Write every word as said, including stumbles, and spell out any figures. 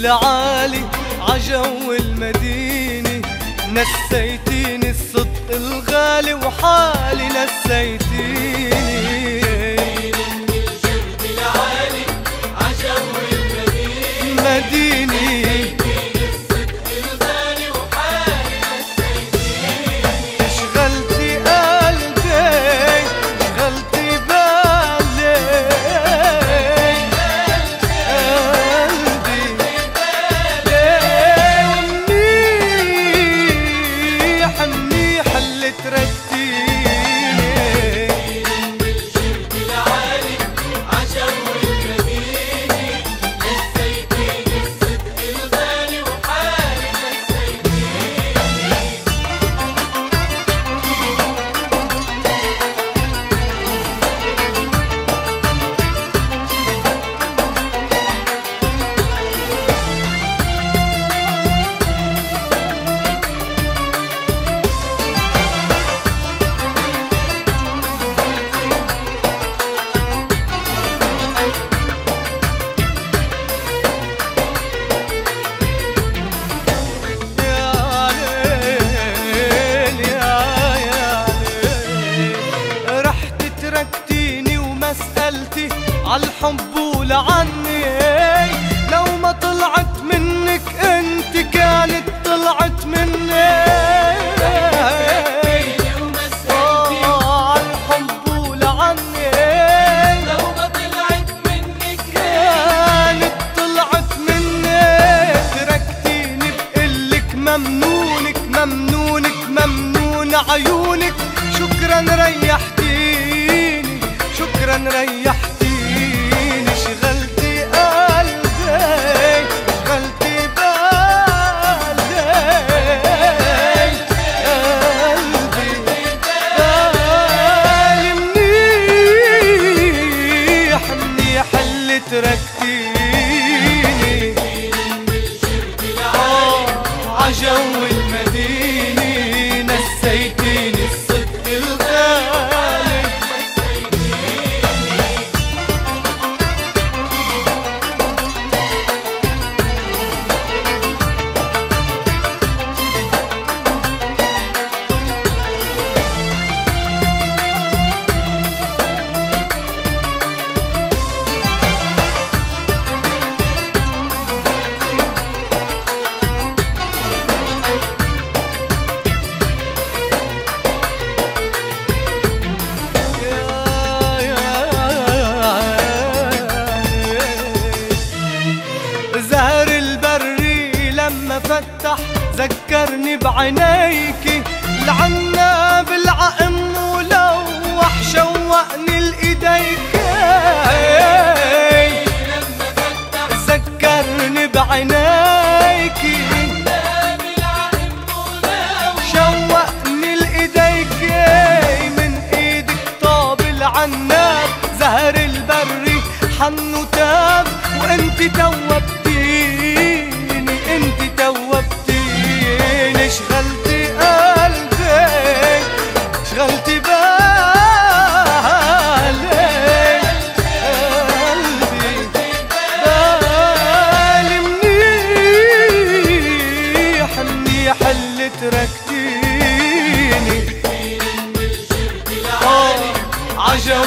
العالي عجو المديني، نسيتيني الصدق الغالي وحالي نسيتيني. الجرد العالي عجو المديني، نسيتيني الصدق الغالي وحالي نسيتيني. اشغلتي قلبي، اشغلتي بالي، قلبي بالي. ومنيح منيح اللي ترتيني. عالحب ولعني لو ما طلعت منك انت كانت طلعت مني. عالحب ولعني لو ما طلعت منك كانت طلعت مني. تركتيني بقلك ممنونك ممنونك ممنون عيونك، شكرا ريحتيني، شكرا ريحتيني. اشغلتي قلبي، اشغلتي بالي، قلبي بالي. منيح منيح اللي تركتيني. اه عجو المدينة، نسيتيني الصدق الغالي. فتح ذكرني بعينيكي، لعنا بالعقم ملوح شوقني لإيديكي. لما فتح ذكرني بعينيكي، لعنا بالعقم ملوح شوقني لإيديكي. من إيدك طاب العناب، زهر البري حنه تاب، وإنتي توبتيني، انتي توبتيني. اشغلتي قلبي، اشغلتي بالي، قلبي بالي. منيح منيح اللي تركتيني. عجو